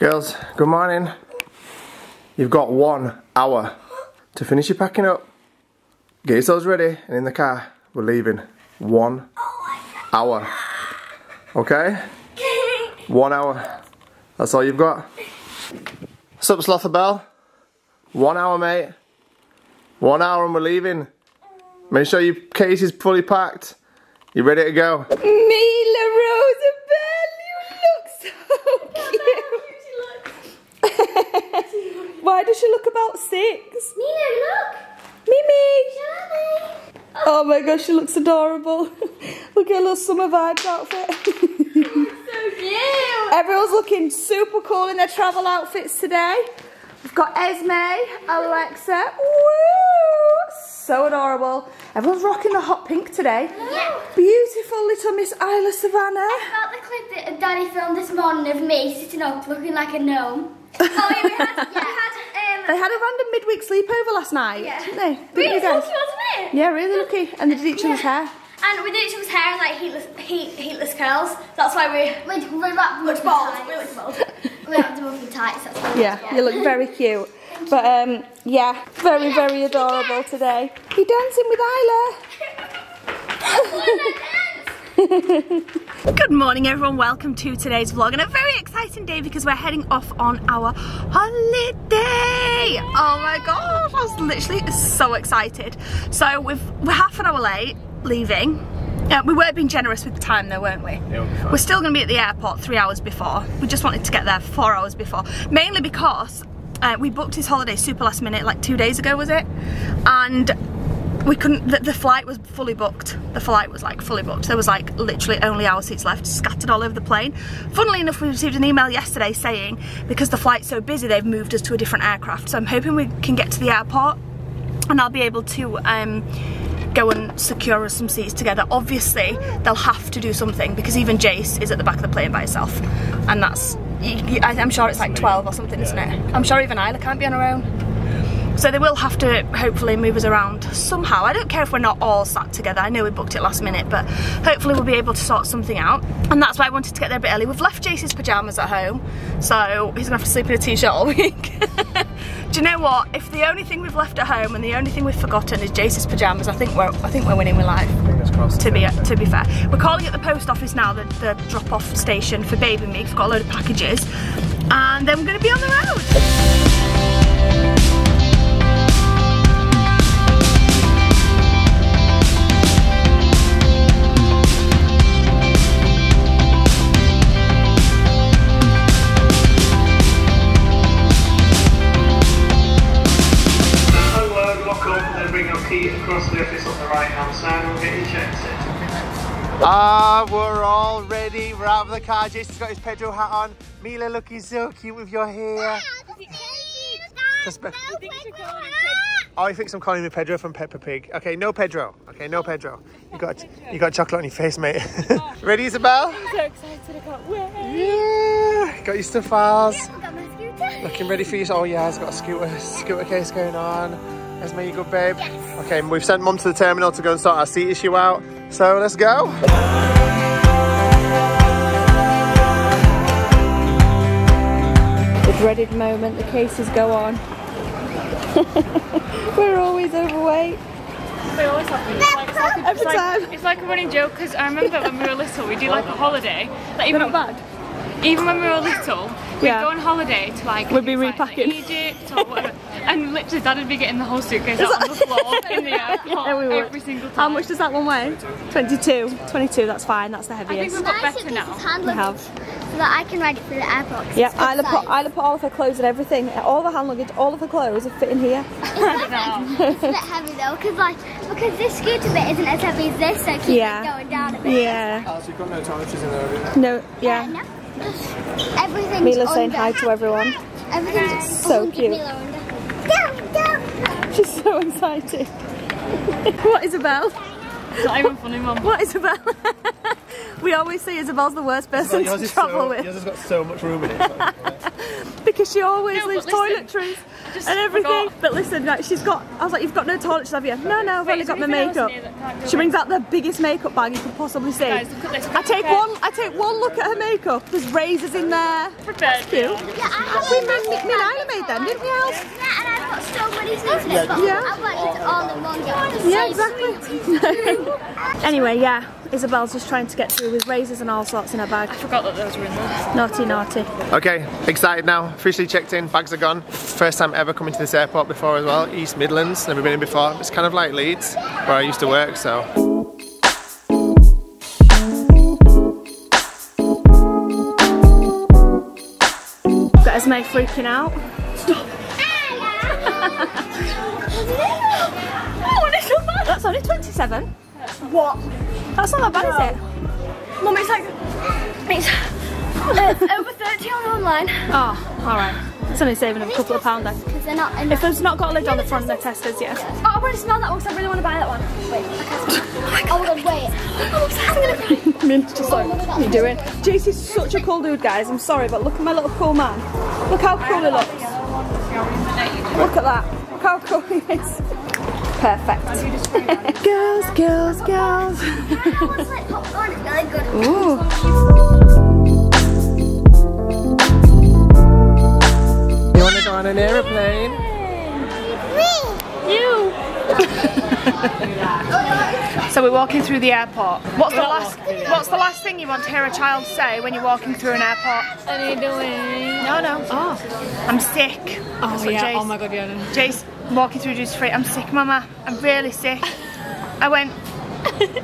Girls, good morning. You've got 1 hour to finish your packing up. Get yourselves ready and in the car. We're leaving. 1 hour. Okay? 1 hour. That's all you've got. What's up, Slothabelle? 1 hour, mate. 1 hour and we're leaving. Make sure your case is fully packed. You ready to go? Mila Rosabelle, you look so cute. Why does she look about six? Mila, look. Mimi. Charlie. Oh my gosh, she looks adorable. Look at her little summer vibes outfit. So cute. Everyone's looking super cool in their travel outfits today. We've got Esme, Alexa. Woo! So adorable. Everyone's rocking the hot pink today. Yeah. Beautiful little Miss Isla Savannah. I felt the clip that Daddy filmed this morning of me sitting up looking like a gnome. Oh, yeah, they had a random midweek sleepover last night, didn't they? Really lucky, wasn't it? Yeah, really lucky. And they did each other's hair. And we did each other's hair and like heatless curls. That's why we're wrapped much bald. We're really bald. Yeah, you look very cute. But yeah, very adorable today. You're dancing with Isla. Good morning everyone, welcome to today's vlog, and a very exciting day because we're heading off on our holiday. Oh my gosh, I was literally so excited. So we're half an hour late leaving. We were being generous with the time though, weren't we? Yeah, we're still going to be at the airport 3 hours before. We just wanted to get there 4 hours before. Mainly because we booked this holiday super last minute, like 2 days ago, was it? And we couldn't, the flight was fully booked. The flight was like fully booked. There was like literally only our seats left, scattered all over the plane. Funnily enough, we received an email yesterday saying because the flight's so busy, they've moved us to a different aircraft. So I'm hoping we can get to the airport and I'll be able to go and secure us some seats together. Obviously, they'll have to do something because even Jace is at the back of the plane by herself, and that's, I'm sure it's like 12 or something, isn't it? I'm sure even Isla can't be on her own. So they will have to hopefully move us around somehow. I don't care if we're not all sat together. I know we booked it last minute, but hopefully we'll be able to sort something out. And that's why I wanted to get there a bit early. We've left Jace's pyjamas at home, so he's gonna have to sleep in a t-shirt all week. Do you know what? If the only thing we've left at home and the only thing we've forgotten is Jace's pyjamas, I think we're winning with life. Fingers crossed. To be fair, we're calling at the post office now, the drop-off station for Baby Me. We've got a load of packages, and then we're going to be on the road. Ah, we're all ready. We're out of the car. Jason's got his Pedro hat on. Mila, looking so cute with your hair. Oh, he thinks I'm calling him Pedro from Peppa Pig. Okay, no Pedro. Okay, no Pedro. You got chocolate on your face, mate. Ready, Isabelle? I'm so excited. I can't wait. Yeah, got your stuff, files. Yeah, I've got my scooter. Looking ready for you. Oh yeah, it's got a scooter case going on. Esme, you good, babe? Yes. Okay, we've sent Mum to the terminal to go and sort our seat issue out. So let's go. The dreaded moment, the cases go on. We're always overweight. They always happen. It's like a running joke because I remember when we were little, we do like a holiday. Like even when we were little, we'd go on holiday to like, we'd be repacking. Like Egypt or whatever. And literally, Dad would be getting the whole suitcase out on the floor in the airport every single time. How much does that one weigh? 22. 22, that's fine, that's the heaviest. I think we've got better now. We have. So that I can ride it through the airport. Yeah, Isla put all of her clothes and everything. All the hand luggage, all of her clothes are fitting here. It's a bit heavy though, because this scooter bit isn't as heavy as this, so keep going down a bit. Yeah. Oh, so you've got no toiletries in there, have you? No, yeah. No. Everything's Mila's saying hi to everyone. Everything's so cute. She's so excited. What, Isabelle? It's not even funny, Mum. What, Isabelle? We always say Isabelle's the worst person to travel with. Yours has got so much room in it. Because she always leaves toiletries and everything. Forgot. But listen, like, she's got, I was like, you've got no toiletries, have you? No, no, I've only got my makeup. She brings out the biggest makeup bag you could possibly see. Guys, I take one look at her makeup. There's razors in there. That's cute. Yeah, we made them, didn't we, Al? Yeah, and I've got so many things in it, but I've got it all in one go. Yeah, exactly. Anyway, yeah. Isabelle's just trying to get through with razors and all sorts in her bag. I forgot that those were in there. Naughty, naughty. Okay, excited now. Officially checked in, bags are gone. First time ever coming to this airport before as well. East Midlands, never been in before. It's kind of like Leeds, where I used to work, so. Got Esme freaking out. Stop. Oh, that's only 27. What? That's not that bad, is it? Mum, it's like, it's over 30 on online. Oh, alright. It's only saving a couple of pounds then. Because they're not in. If it's not got a lid on the front, they're testers, yeah. Oh, I want to smell that one because I really want to buy that one. Wait, I can't smell. Oh my god, wait. Oh, I'm going to cry. Mint's just like, what are you doing? JC's such a cool dude, guys. I'm sorry, but look at my little cool man. Look how cool he looks. Look at that. Look how cool he is. Perfect. Girls, girls, girls. Ooh. You want to go on an aeroplane? Me. You. So we're walking through the airport. What's the last thing you want to hear a child say when you're walking through an airport? What are you doing? No, no. Oh. I'm sick. Oh yeah. Jace. Oh my god, yeah. Jace. Walking through duty free, I'm sick, Mama. I'm really sick. I went,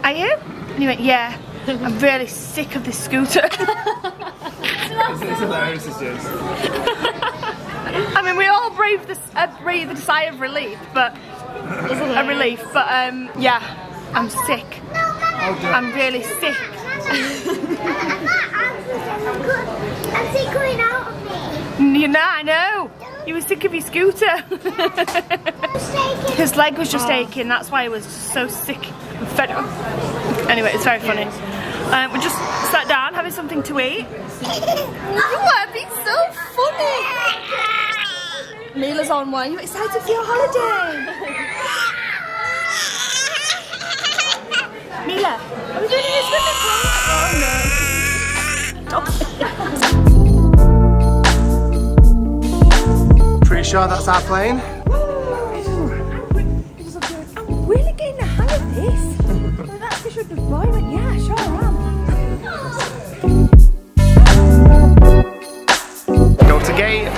are you? And he went, yeah. I'm really sick of this scooter. It's hilarious, it's just. I mean, we all breathe the sigh of relief, but a relief. But yeah, I'm sick. I'm really sick. I'm sick going out of me. You know, I know. You were sick of your scooter. His leg was just aching, that's why he was so sick and fed up. Anyway, it's very funny. We just sat down having something to eat. You are being so funny. Mila's on one. You excited for your holiday? Mila, are we doing this with the car? Oh no. Stop. Sure, that's our plane. I'm really getting the hang of this. Like that's just the boy, but yeah, sure I am. Go to gate.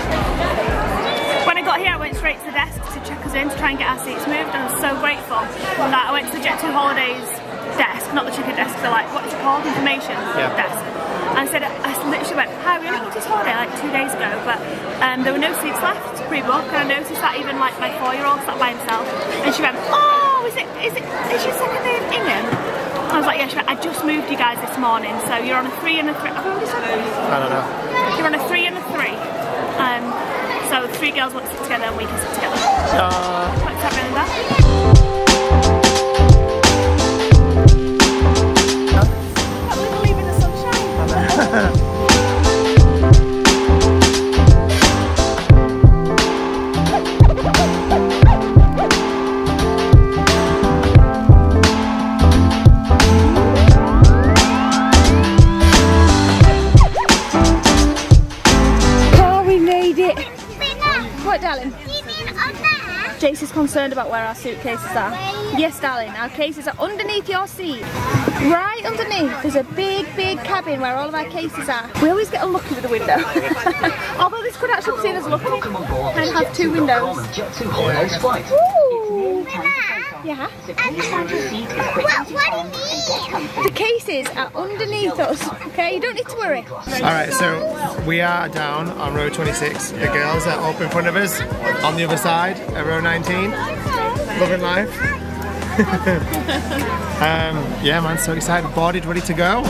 When I got here, I went straight to the desk to check us in to try and get our seats moved, and I was so grateful that I went to the Jet2 Holidays desk, not the ticket desk, they're like, what's it called? Information desk. I said, I literally went, hi, we only booked this holiday like 2 days ago, but there were no seats left to pre-book, and I noticed that even like my 4-year-old sat by himself, and she went, oh, is your second name Ingham? I was like, yeah, she went, I just moved you guys this morning, so you're on a 3 and a 3. I don't know. You're on a 3 and a 3. So 3 girls want to sit together and we can sit together. What's that really bad? Jace is concerned about where our suitcases are. Yes, darling, our cases are underneath your seat. Right underneath, there's a big, big cabin where all of our cases are. We always get unlucky with the window. Although this could actually be seen as lucky. And have 2 windows. Ooh. Yeah. What do you mean? The cases are underneath us, okay? You don't need to worry. Alright, so we are down on row 26. The girls are up in front of us. On the other side, at row 19. Loving life. Yeah man, so excited, boarded, ready to go.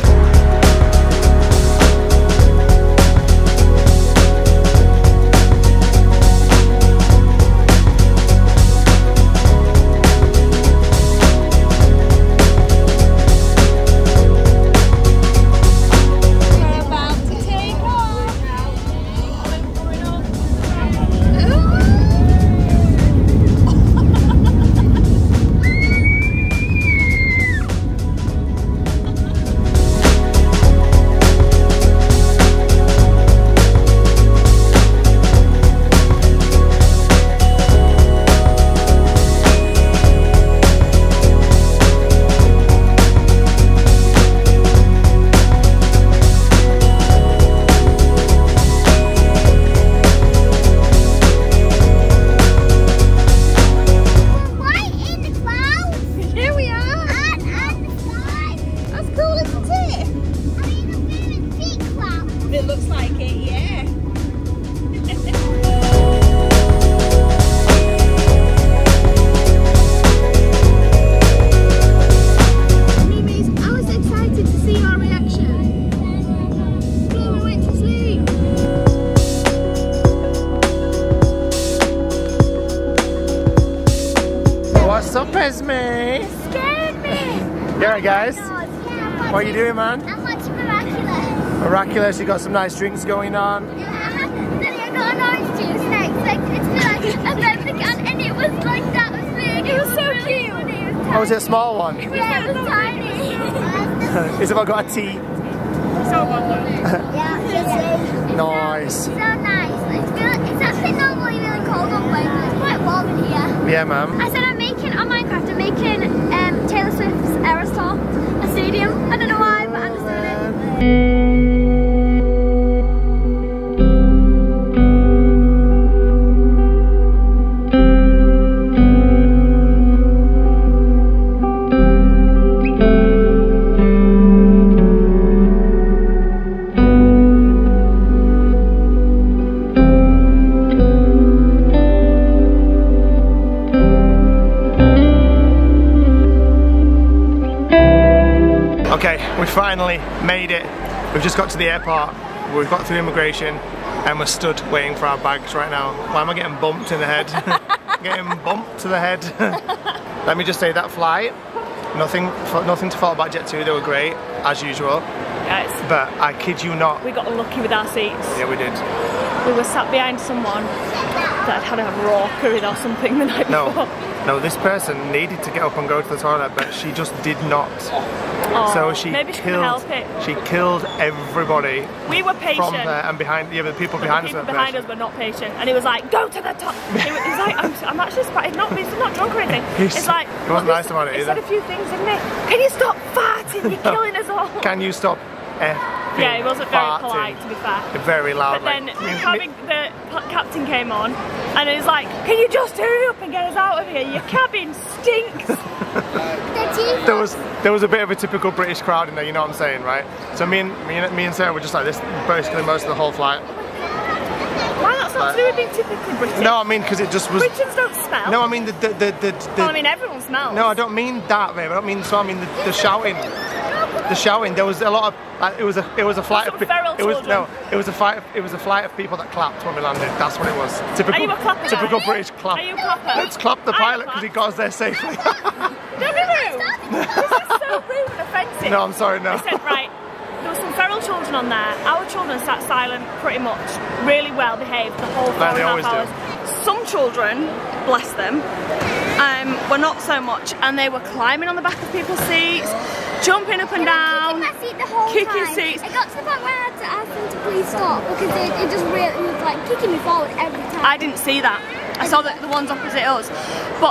What's up, Esme? You scared me. You alright, guys? Yeah, what are you doing, man? I'm watching Miraculous. Miraculous, you got some nice drinks going on. Yeah, I got an orange juice next. Like, it's like a Peppa Pig, and it was like that was big. It was so really cute. Funny. It was tiny. Oh, was it a small one? Yeah, it was tiny. Isabelle got a tea. So yeah, nice. So nice. It's actually not really cold on Wednesday. It's quite warm in here. Yeah, ma'am. I said I'm making on Minecraft. I'm making Taylor Swift's Eras Tour a stadium. I don't know why, but I'm just doing it. We finally made it. We've just got to the airport, we've got through immigration, and we're stood waiting for our bags right now. Why am I getting bumped in the head? Getting bumped to the head. Let me just say that flight, nothing to fault about Jet2, they were great, as usual. Yes. But I kid you not. We got unlucky with our seats. Yeah, we did. We were sat behind someone that had a raw curry or something the night before. No, this person needed to get up and go to the toilet, but she just did not. Oh, so she maybe she killed everybody. We were patient. From there and behind, yeah, the people behind us were not patient. And it was like, go to the top. It was like, I'm actually surprised. It's not drunk or anything. It's like, it wasn't nice about it either. He said a few things, didn't he? Can you stop farting? You're killing us all. Can you stop? Yeah, it wasn't very polite, to be fair. Very loud. But then the captain came on, and it was like, can you just hurry up and get us out of here? Your cabin stinks. There was a bit of a typical British crowd in there, you know what I'm saying, right? So me and Sarah were just like this basically most of the whole flight. Why not something to do with being typically British? No, I mean because it just was. Britons don't smell. No, I mean well, I mean everyone smells. No, I don't mean that, babe. I don't mean so. I mean the shouting. The shouting. There was a lot of. It was a flight of people. It was a flight of people that clapped when we landed. That's what it was. Typical British clap. Are you a clapper? Let's clap the pilot because he got us there safely. This is so rude and offensive. No, I'm sorry. No. I said right. There were some feral children on there. Our children sat silent, pretty much, really well behaved the whole 4.5 hours. Some children, bless them, were not so much, and they were climbing on the back of people's seats, jumping up and down, kicking seats. It got to the point where I had to ask them to please stop because it just really was like kicking me forward every time. I didn't see that. I saw the ones opposite us, but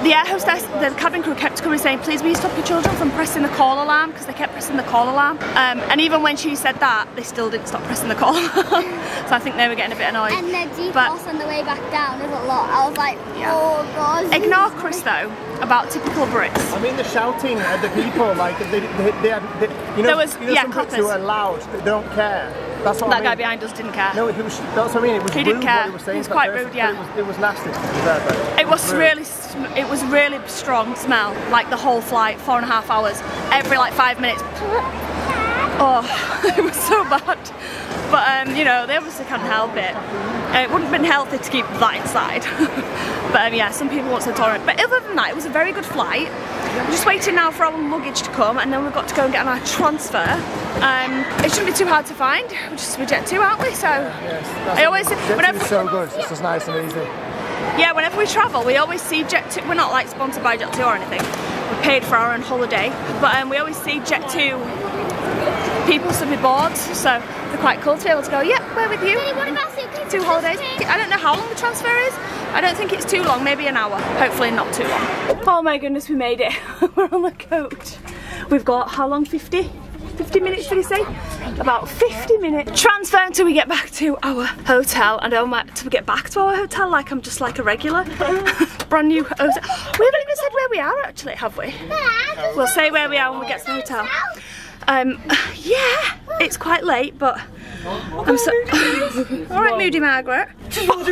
the air hostess, the cabin crew kept coming saying, please will you stop your children from pressing the call alarm, because they kept pressing the call alarm. And even when she said that, they still didn't stop pressing the call alarm. So I think they were getting a bit annoyed. And their defrost on the way back down was a lot. I was like, oh god. Ignore Chris though, about typical Brits. I mean the shouting at the people, like, you know, some Brits who are loud, they don't care. That's what I mean. That guy behind us didn't care. No, that's what I mean. It was rude what he was saying. He was quite rude, yeah. It was nasty. It was really strong smell. Like the whole flight, 4.5 hours. Every like 5 minutes. Oh, it was so bad. But you know, they obviously can't help it. It wouldn't have been healthy to keep that inside. But yeah, some people weren't so tolerant. But other than that, it was a very good flight. We're just waiting now for our luggage to come, and then we've got to go and get on our transfer. It shouldn't be too hard to find. We're just Jet2, aren't we? So yes, I always say, whenever so good. It's just nice and easy. Yeah, whenever we travel, we always see Jet2. We're not like sponsored by Jet2 or anything. We're paid for our own holiday, but we always see Jet2 people should be bored, so they're quite cool to be able to go. Yep, we're with you. Two holidays. I don't know how long the transfer is. I don't think it's too long, maybe an hour. Hopefully not too long. Oh my goodness, we made it. We're on the coach. We've got how long? 50 minutes, did he say? About 50 minutes. Transfer until we get back to our hotel. And oh my, to get back to our hotel, like I'm just like a regular. Brand new hotel. We haven't even said where we are actually, have we? We'll say where we are when we get to the hotel. Yeah, it's quite late, but I'm so. All right, Moody Margaret. I was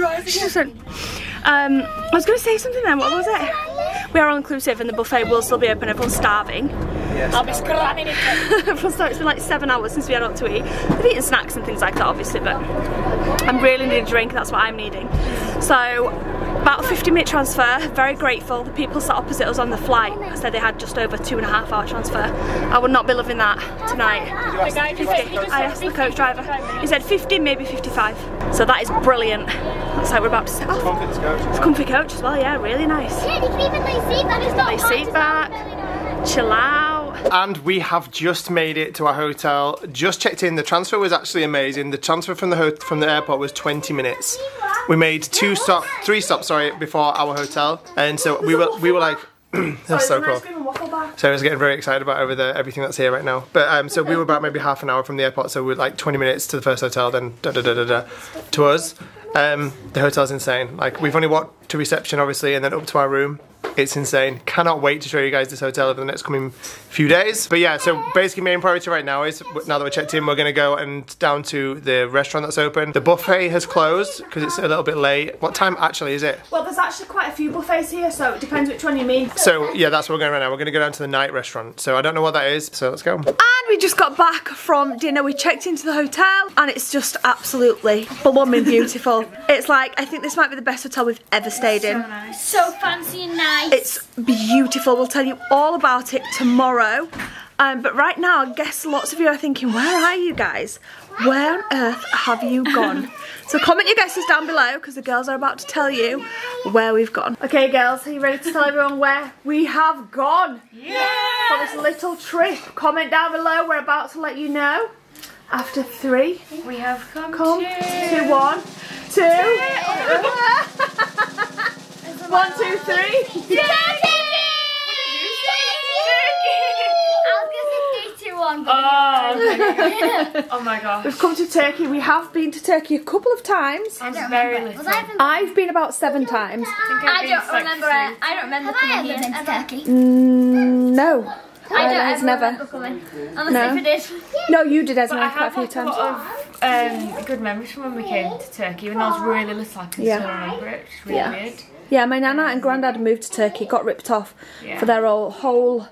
going to say something then. What was it? We are all inclusive, and the buffet will still be open. Everyone's starving. Yes. I'll be scrabbing it. It's been like 7 hours since we had out to eat. We've eaten snacks and things like that, obviously, but I'm really needing a drink. That's what I'm needing. So about a 50-minute transfer, very grateful. The people sat opposite us on the flight said they had just over 2.5 hour transfer. I would not be loving that tonight. I asked the coach driver. He said 50, maybe 55. So that is brilliant. Looks like we're about to set off. It's comfy coach as well, yeah, really nice. Yeah, you can even lay seat back, chill out. And we have just made it to our hotel, just checked in. The transfer was actually amazing. The transfer from the airport was 20 minutes. We made three stops before our hotel, and so we were like, that's so cool. Sarah's getting very excited about everything that's here right now. But so we were about maybe half an hour from the airport, so we were like 20 minutes to the first hotel, then to us. The hotel's insane. Like, we've only walked to reception obviously, and then up to our room. It's insane. Cannot wait to show you guys this hotel over the next coming few days. But yeah, so basically main priority right now is, now that we're checked in, we're gonna go and down to the restaurant that's open. The buffet has closed because it's a little bit late. What time actually is it? Well, there's actually quite a few buffets here, so it depends which one you mean. So yeah, that's what we're going right now. We're gonna go down to the night restaurant. So I don't know what that is, so let's go. And we just got back from dinner. We checked into the hotel and it's just absolutely blooming beautiful. It's like, I think this might be the best hotel we've ever stayed in. So nice. So fancy and nice. It's beautiful. We'll tell you all about it tomorrow. But right now, I guess lots of you are thinking, where are you guys? Where on earth have you gone? So comment your guesses down below, because the girls are about to tell you where we've gone. Okay, girls, are you ready to tell everyone where we have gone? Yeah! For this little trip, comment down below. We're about to let you know. After three, we have come to 1, 2. Yeah. 1, 2, 3. Turkey! What did you say? Turkey! I was going to say 3, 2, 1. Oh, oh my gosh. We've come to Turkey. We have been to Turkey a couple of times. I'm very little. I've been about 7 times. I don't remember it. I don't remember coming here. Have you been to Turkey? No. I don't ever remember coming. Unless I did. No, you did, Esme, quite a few times. Good memories from when we came to Turkey. When I was really little, I can still remember it. It's really weird. Yeah, my nana and granddad moved to Turkey, got ripped off for their whole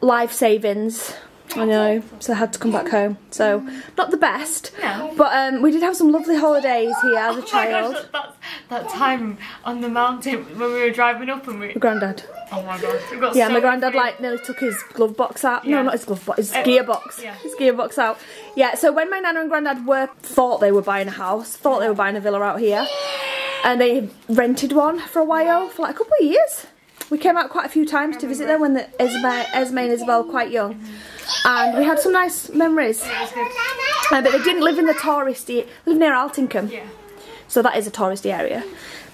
life savings. I know, so they had to come back home. So, not the best, but we did have some lovely holidays here as a child. Oh my gosh, that time on the mountain when we were driving up and we... My granddad. Oh my gosh. We got so my granddad like nearly took his glove box out. Yeah. No, not his glove box, his gearbox. Yeah. His gearbox out. Yeah, so when my nana and granddad thought they were buying a house, thought they were buying a villa out here, and they rented one for a while, for like a couple of years. We came out quite a few times to visit them when Esme and Isabelle were quite young. And we had some nice memories. But they didn't live in the touristy, they live near Altingham. Yeah. So that is a touristy area.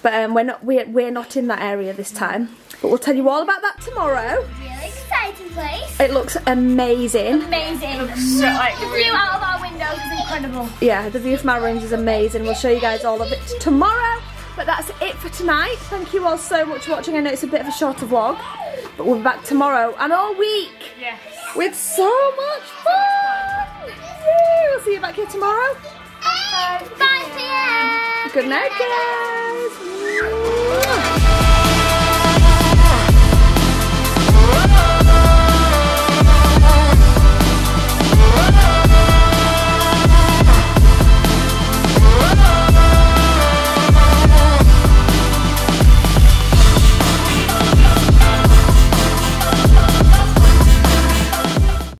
But we're not in that area this time. But we'll tell you all about that tomorrow. Really exciting place. It looks amazing. Amazing. It looks so, like, the view out of our windows is incredible. Yeah, the view from our rooms is amazing. We'll show you guys all of it tomorrow. But that's it for tonight. Thank you all so much for watching. I know it's a bit of a shorter vlog, but we'll be back tomorrow and all week with so much fun. Yay. We'll see you back here tomorrow. Bye. Good night, guys.